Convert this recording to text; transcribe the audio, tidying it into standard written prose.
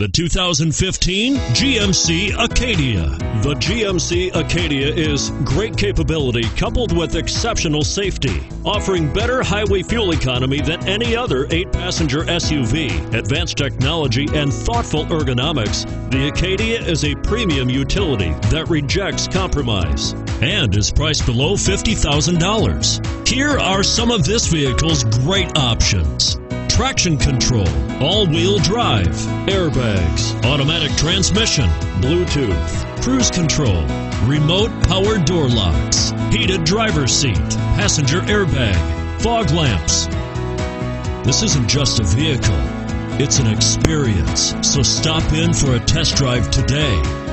The 2015 GMC Acadia. The GMC Acadia is great capability coupled with exceptional safety, offering better highway fuel economy than any other 8-passenger SUV. Advanced technology and thoughtful ergonomics, the Acadia is a premium utility that rejects compromise and is priced below $50,000. Here are some of this vehicle's great options: traction control, all-wheel drive, airbags, automatic transmission, Bluetooth, cruise control, remote power door locks, heated driver's seat, passenger airbag, fog lamps. This isn't just a vehicle, it's an experience. So stop in for a test drive today.